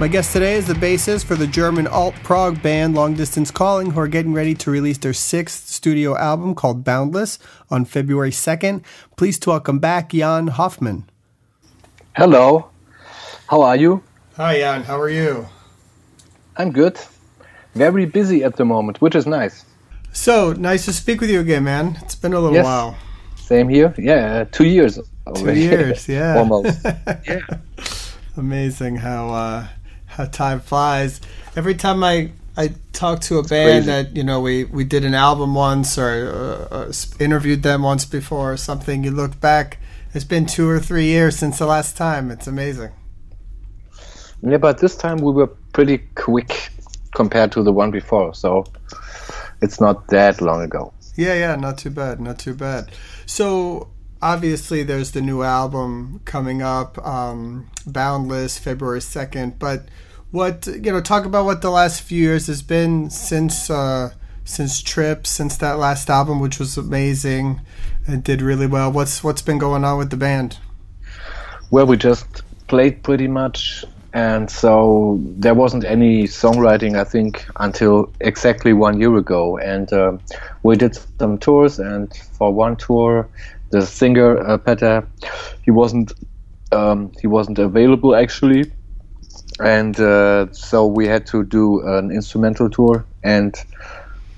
My guest today is the bassist for the German alt-prog band Long Distance Calling, who are getting ready to release their 6th studio album called Boundless on February 2nd. Please welcome back Jan Hoffman. Hello. How are you? Hi, Jan. How are you? I'm good. Very busy at the moment, which is nice. So, nice to speak with you again, man. It's been a little while. Same here. Yeah, 2 years. 2 years, yeah. Almost. Yeah. Amazing how time flies. Every time I talk to a band that, you know, we did an album once or interviewed them once before or something, you look back, it's been 2 or 3 years since the last time. It's amazing. Yeah, but this time we were pretty quick compared to the one before, so it's not that long ago. Yeah, not too bad, not too bad. So obviously there's the new album coming up, Boundless, February 2nd, but what, you know, talk about what the last few years has been since Trip, since that last album, which was amazing and did really well. What's been going on with the band? Well, we just played pretty much. And so there wasn't any songwriting, I think, until exactly 1 year ago. And we did some tours, and for one tour, the singer Petter, he wasn't available actually, and so we had to do an instrumental tour. And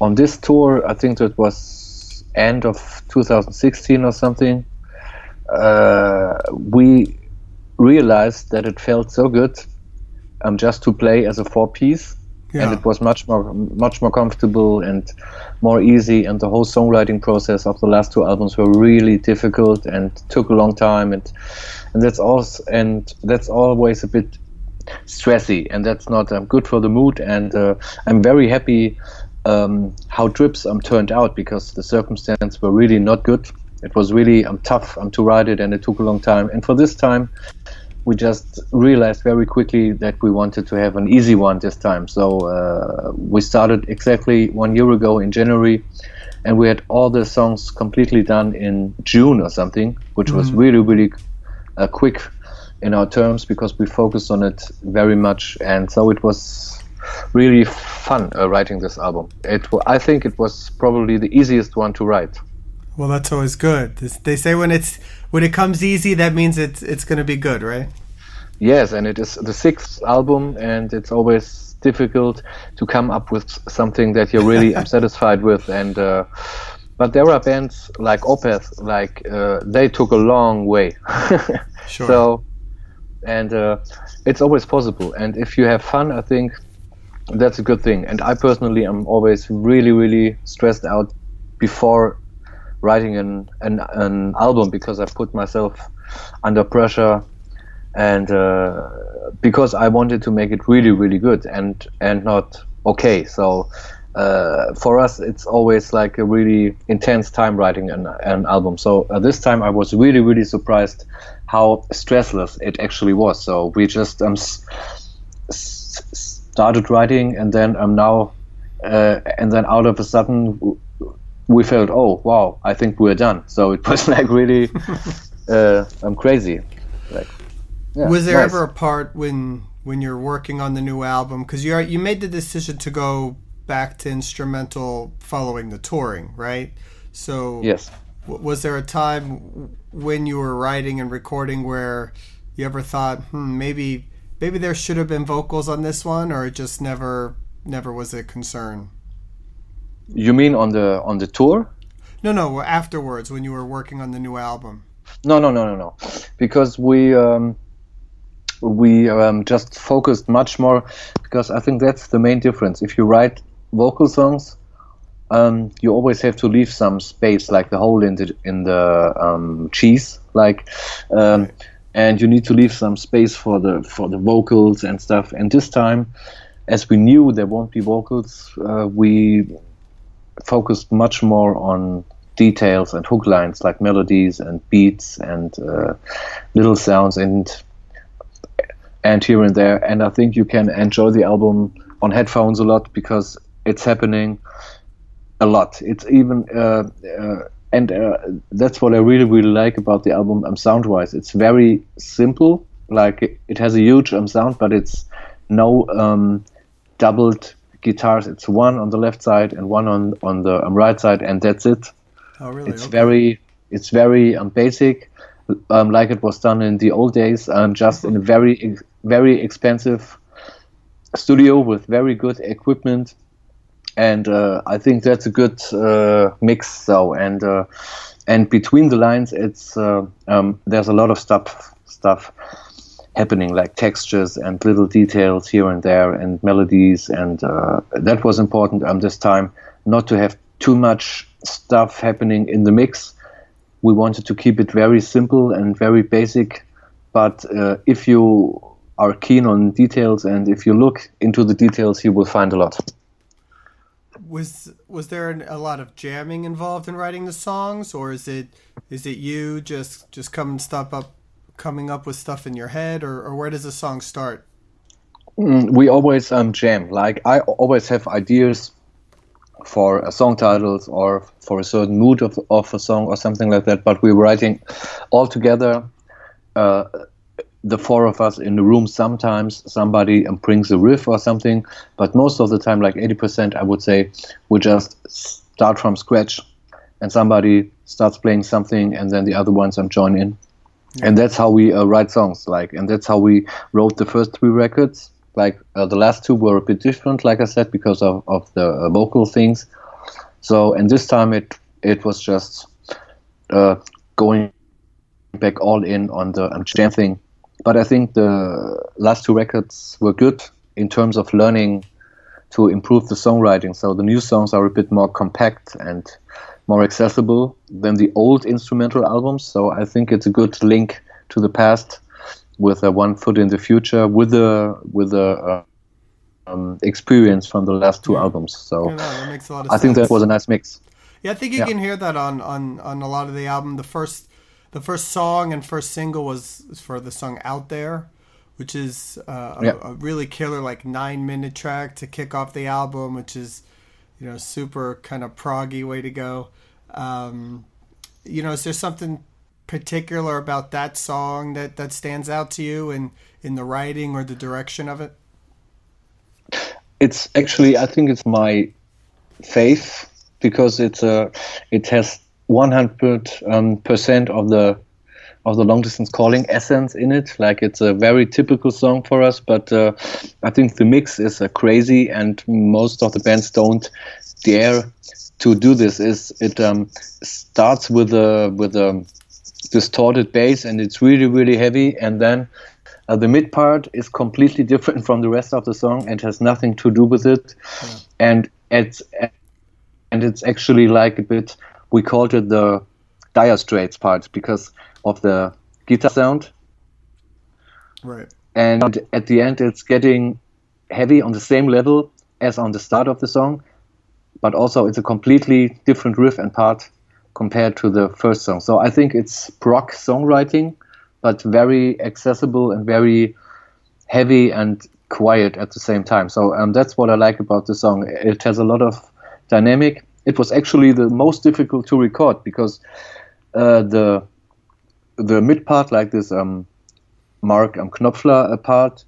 on this tour, I think that was end of 2016 or something, we realized that it felt so good just to play as a four-piece, and it was much more comfortable and more easy. And the whole songwriting process of the last two albums were really difficult and took a long time, and that's always a bit stressy, and that's not good for the mood. And I'm very happy how Trips turned out, because the circumstances were really not good. It was really tough to write it, and it took a long time. And for this time, we just realized very quickly that we wanted to have an easy one this time. So we started exactly 1 year ago in January, and we had all the songs completely done in June or something, which was really quick in our terms, because we focused on it very much. And so it was really fun writing this album. I think it was probably the easiest one to write. Well, that's always good. They say when it comes easy, that means it's going to be good, right? Yes, and it is the 6th album, and it's always difficult to come up with something that you're really satisfied with. And but there are bands like Opeth, like they took a long way. Sure. So, and it's always possible. And if you have fun, I think that's a good thing. And I personally am always really stressed out before writing an album, because I put myself under pressure, and because I wanted to make it really good and not okay. So for us, it's always like a really intense time writing an album. So this time I was really surprised how stressless it actually was. So we just started writing, and then now and then out of a sudden we felt, oh wow, I think we're done. So it was like really crazy. Like, yeah, was there ever a part when you're working on the new album, because you made the decision to go back to instrumental following the touring, right? So yes, was there a time when you were writing and recording where you ever thought, maybe there should have been vocals on this one, or it just never was a concern? You mean on the tour? No, afterwards, when you were working on the new album. No. Because we just focused much more, because I think that's the main difference. If you write vocal songs, you always have to leave some space, like the hole in the cheese, like right. And you need to leave some space for the vocals and stuff. And this time, as we knew there won't be vocals, we focused much more on details and hook lines, like melodies and beats and little sounds and here and there. And I think you can enjoy the album on headphones a lot, because it's happening a lot. It's even that's what I really like about the album. Sound wise, it's very simple. Like it has a huge sound, but it's no doubled guitars. It's one on the left side and one on the right side, and that's it. Oh, really? It's okay. It's very basic, like it was done in the old days, and just in a very expensive studio with very good equipment. And I think that's a good mix. So and between the lines, it's there's a lot of stuff happening, like textures and little details here and there, and melodies. And that was important this time, not to have too much stuff happening in the mix. We wanted to keep it very simple and very basic. But if you are keen on details and if you look into the details, you will find a lot. Was there a lot of jamming involved in writing the songs, or is it you just coming up with stuff in your head, or where does the song start? We always jam. Like, I always have ideas for song titles or for a certain mood of a song or something like that. But we were writing all together, the four of us in the room. Sometimes somebody brings a riff or something, but most of the time, like 80%, I would say, we just start from scratch, and somebody starts playing something, and then the other ones join in. Yeah. And that's how we write songs. Like, and that's how we wrote the first three records. Like, the last two were a bit different, like I said, because of the vocal things. So, and this time it was just going back all in on the jam thing. But I think the last two records were good in terms of learning to improve the songwriting. So the new songs are a bit more compact and more accessible than the old instrumental albums. So I think it's a good link to the past with a one foot in the future, with the experience from the last two albums. So that makes a lot of sense. I think that was a nice mix. Yeah, I think you can hear that on a lot of the album. The first song and first single was for the song Out There, which is a really killer, like, 9-minute track to kick off the album, which is, super kind of proggy way to go. Is there something particular about that song that stands out to you in the writing or the direction of it? It's actually, I think it's my faith, because it has 100% of the Long Distance Calling essence in it. Like, it's a very typical song for us, but I think the mix is crazy, and most of the bands don't dare to do this. It starts with a distorted bass, and it's really, really heavy, and then the mid part is completely different from the rest of the song and has nothing to do with it. Yeah. And it's actually like a bit. We called it the Dire Straits part because of the guitar sound. Right. And at the end, it's getting heavy on the same level as on the start of the song, but also it's a completely different riff and part compared to the first song. So I think it's prog songwriting, but very accessible and very heavy and quiet at the same time. So that's what I like about the song. It has a lot of dynamic. It was actually the most difficult to record because the mid part, like this Mark Knopfler part,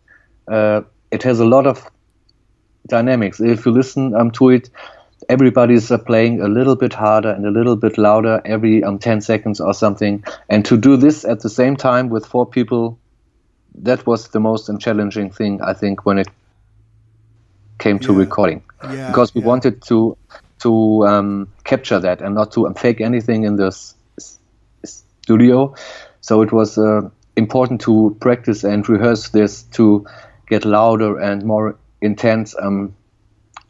it has a lot of dynamics. If you listen to it, everybody's playing a little bit harder and a little bit louder every 10 seconds or something. And to do this at the same time with four people, that was the most challenging thing, I think, when it came to recording. Yeah, because we wanted to capture that and not to fake anything in the studio. So it was important to practice and rehearse this to get louder and more intense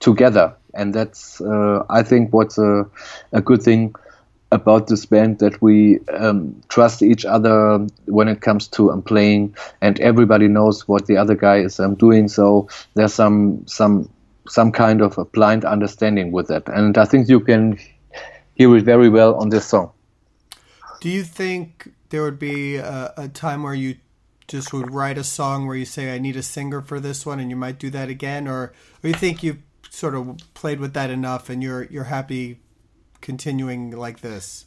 together. And that's, I think, what's a good thing about this band, that we trust each other when it comes to playing, and everybody knows what the other guy is doing. So there's some kind of a blind understanding with that, and I think you can hear it very well on this song. Do you think there would be a time where you just would write a song where you say, I need a singer for this one, and you might do that again, or you think you've sort of played with that enough and you're happy continuing like this?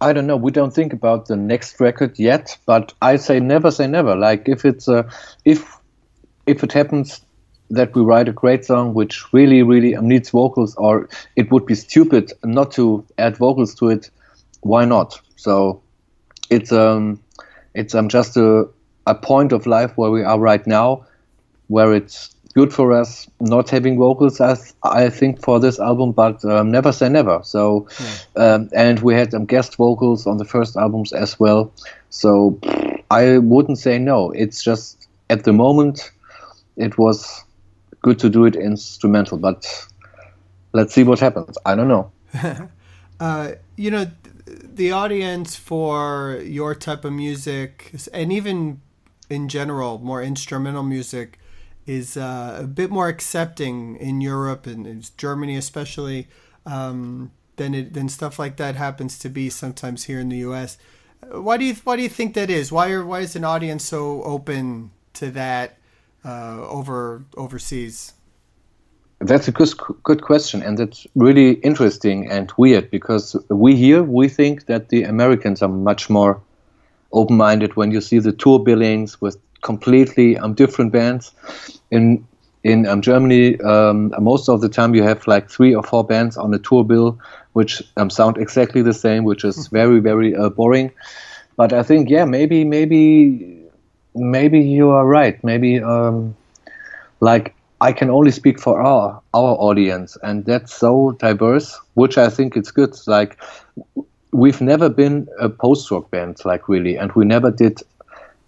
I don't know. We don't think about the next record yet, but I say never say never. Like, if it happens that we write a great song which really, really needs vocals, or it would be stupid not to add vocals to it. Why not? So it's just a point of life where we are right now, where it's good for us not having vocals, I think, for this album, but never say never. So, and we had guest vocals on the first albums as well. So I wouldn't say no. It's just at the moment it was good to do it instrumental, but let's see what happens. I don't know. You know, the audience for your type of music, and even in general, more instrumental music, is a bit more accepting in Europe and in Germany especially than stuff like that happens to be sometimes here in the U.S. Why do you think that is? Why is an audience so open to that over overseas? That's a good question, and it's really interesting and weird, because we think that the Americans are much more open-minded. When you see the tour billings with completely different bands in Germany, most of the time you have like 3 or 4 bands on a tour bill which sound exactly the same, which is very, very boring. But I think, yeah, maybe you are right. Maybe like, I can only speak for our audience, and that's so diverse, which I think it's good. Like, we've never been a post-rock band, like, really, and we never did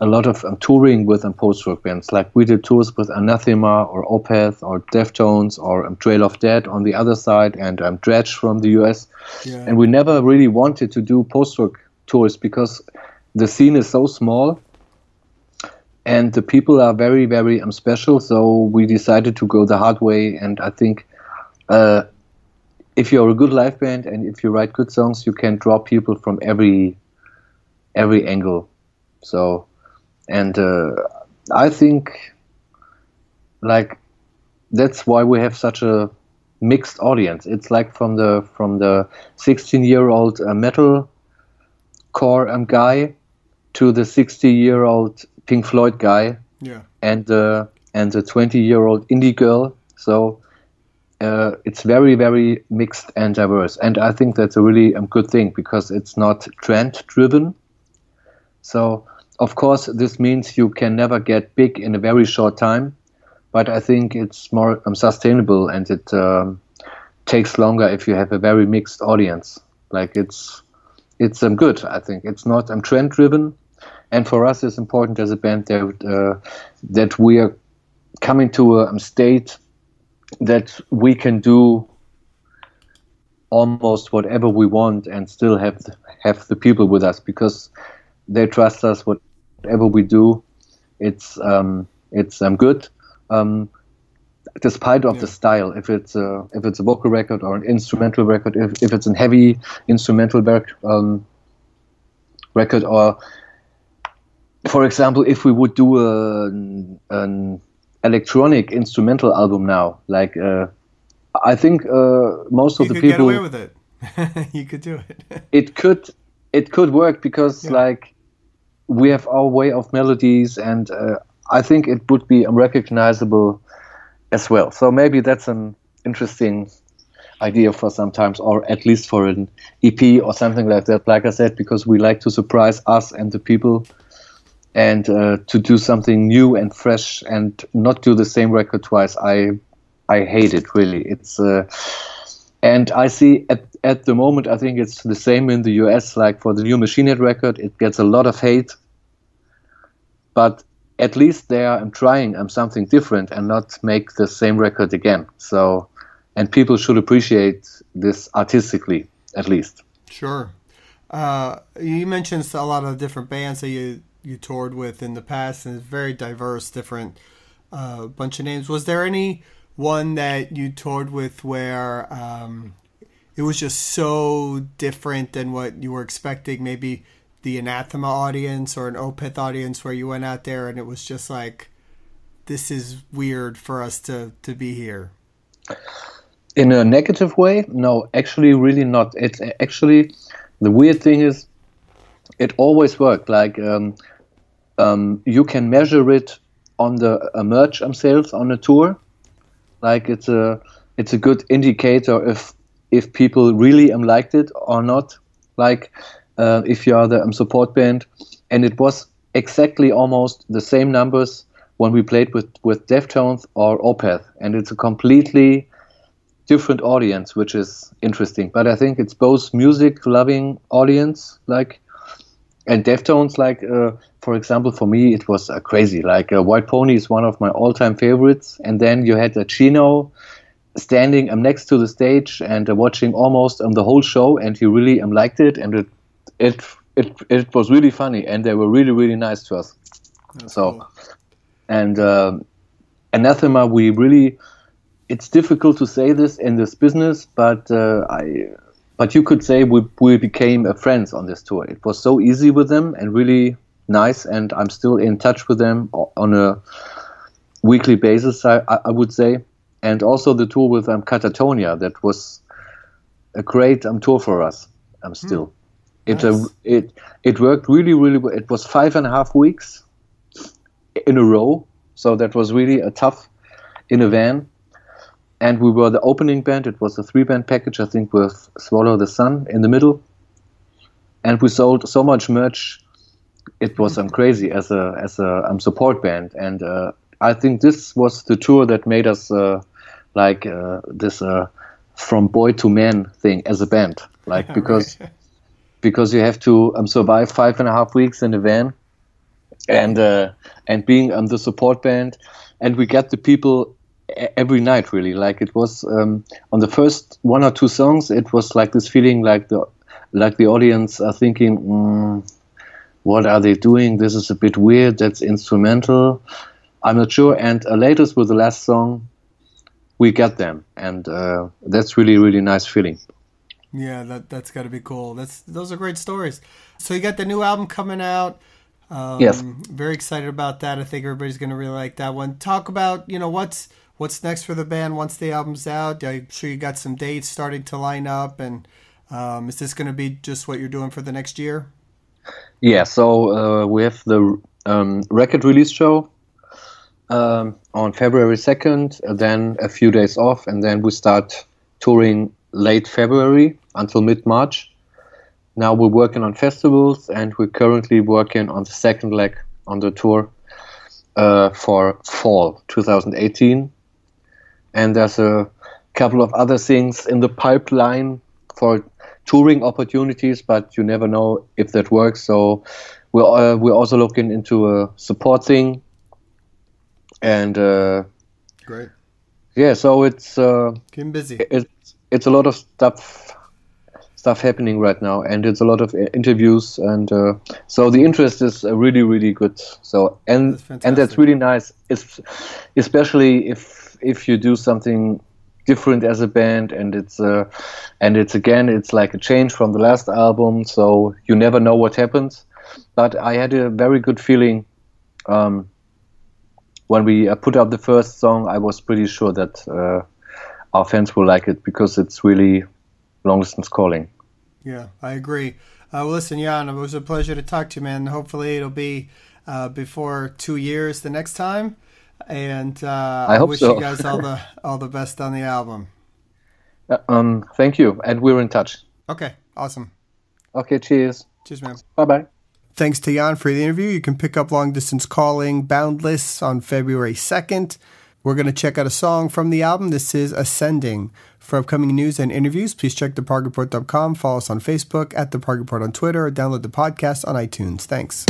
a lot of touring with post-rock bands. Like, we did tours with Anathema or Opeth or Deftones or Trail of Dead on the other side, and Dredge from the US. Yeah. And we never really wanted to do post-rock tours because the scene is so small and the people are very, very special. So we decided to go the hard way. And I think if you're a good live band and if you write good songs, you can draw people from every angle. So, and I think, like, that's why we have such a mixed audience. It's like from the 16-year-old metal core guy to the 60-year-old Pink Floyd guy, yeah, and the 20-year-old indie girl. So it's very, very mixed and diverse, and I think that's a really good thing, because it's not trend driven. So, of course, this means you can never get big in a very short time, but I think it's more sustainable, and it takes longer if you have a very mixed audience. Like, it's good, I think. It's not trend driven, and for us, it's important as a band that we are coming to a state that we can do almost whatever we want and still have the people with us, because they trust us. Whatever we do, it's good, despite of the style. If it's a vocal record or an instrumental record, if it's a heavy instrumental record, or for example, if we would do an electronic instrumental album now, like I think most of the people, you could get away with it. You could do it. It could work, because like, we have our way of melodies, and I think it would be recognizable as well. So maybe that's an interesting idea for sometimes, or at least for an EP or something like that, like I said, because we like to surprise us and the people, and to do something new and fresh and not do the same record twice. I hate it, really. It's and I see at the moment, I think it's the same in the US. Like, for the new Machine Head record, it gets a lot of hate, but at least they are trying something different and not make the same record again. So, and people should appreciate this artistically, at least. Sure. You mentioned a lot of different bands that you toured with in the past, and it's very diverse, different bunch of names. Was there any one that you toured with where it was just so different than what you were expecting? Maybe the Anathema audience or an Opeth audience, where you went out there and it was just like, this is weird for us to be here. In a negative way? No, actually, really not. It's actually, the weird thing is, it always worked. Like, you can measure it on the merch sales on a tour. Like it's a good indicator if people really liked it or not. Like if you are the support band, and it was exactly almost the same numbers when we played with Deftones or Opeth, and it's a completely different audience, which is interesting. But I think it's both music loving audience, like, and Deftones, like for example, for me it was crazy. Like White Pony is one of my all-time favorites, and then you had Chino standing next to the stage and watching almost the whole show, and he really liked it, and it was really funny, and they were really nice to us. That's so cool. And Anathema, we really, it's difficult to say this in this business, but you could say we became friends on this tour. It was so easy with them and really nice, and I'm still in touch with them on a weekly basis, I would say. And also the tour with Catatonia, that was a great tour for us. I'm still. Nice. It worked really well. It was 5.5 weeks in a row, so that was really a tough in a van. And we were the opening band. It was a 3-band package, I think, with Swallow the Sun in the middle. And we sold so much merch. It was crazy as a support band. And I think this was the tour that made us this from boy to man thing as a band. Like because you have to survive 5.5 weeks in a van, and being the support band, and we got the people every night, really. Like it was on the first 1 or 2 songs, it was like this feeling, like the audience are thinking, what are they doing? This is a bit weird. That's instrumental. I'm not sure. And latest with the last song, we got them, and that's really nice feeling. Yeah, that's got to be cool. Those are great stories. So you got the new album coming out. Yes, very excited about that. I think everybody's going to really like that one. Talk about what's next for the band once the album's out. I'm sure you got some dates starting to line up, and is this going to be just what you're doing for the next year? Yeah, so we have the record release show on February 2nd, then a few days off, and then we start touring late February until mid-March. Now we're working on festivals, and we're currently working on the second leg on the tour for fall 2018. And there's a couple of other things in the pipeline for touring opportunities, but you never know if that works. So we're also looking into a support thing. And great. Yeah, so it's getting busy. It's a lot of stuff happening right now, and it's a lot of interviews, and so the interest is really good. So and that's really nice. It's especially if you do something different as a band, and it's like a change from the last album, so you never know what happens. But I had a very good feeling when we put out the first song. I was pretty sure that our fans will like it, because it's really Long Distance Calling. Yeah, I agree. Well, listen, Jan, it was a pleasure to talk to you, man. Hopefully it'll be before 2 years the next time, and I wish so. You guys all the best on the album. Thank you, and we're in touch. Okay, awesome. Okay, cheers, man. Bye. Thanks to Jan for the interview. You can pick up Long Distance Calling Boundless on February 2nd. We're going to check out a song from the album. This is Ascending. For upcoming news and interviews, please check theprogreport.com. Follow us on Facebook, at The Prog Report on Twitter, or download the podcast on iTunes. Thanks.